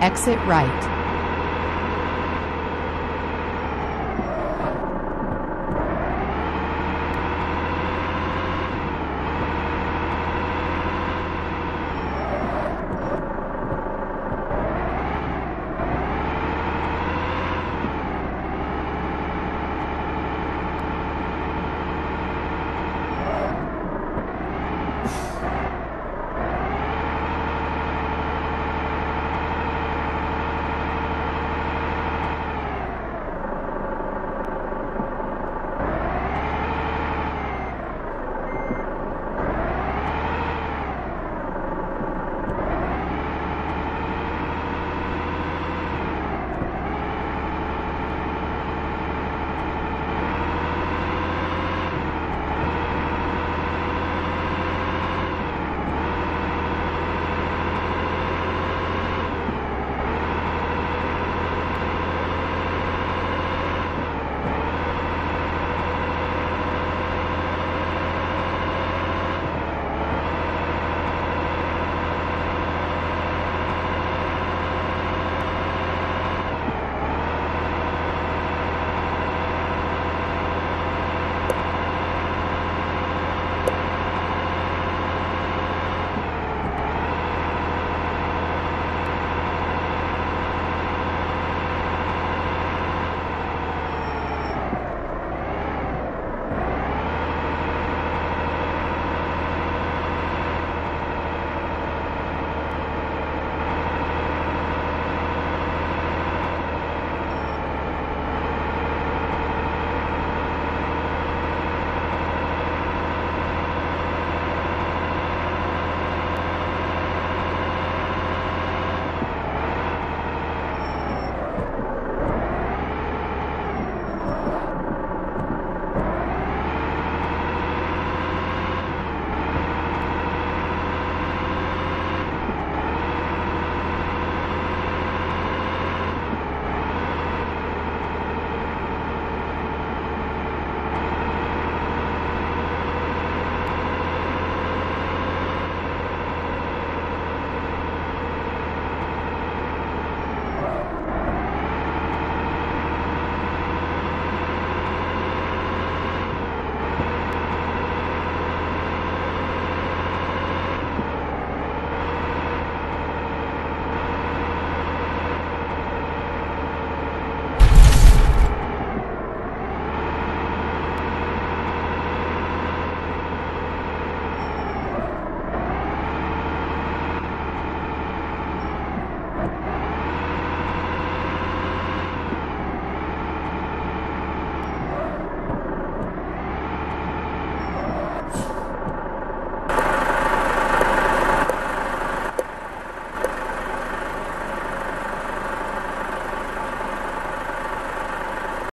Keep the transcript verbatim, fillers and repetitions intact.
Exit right.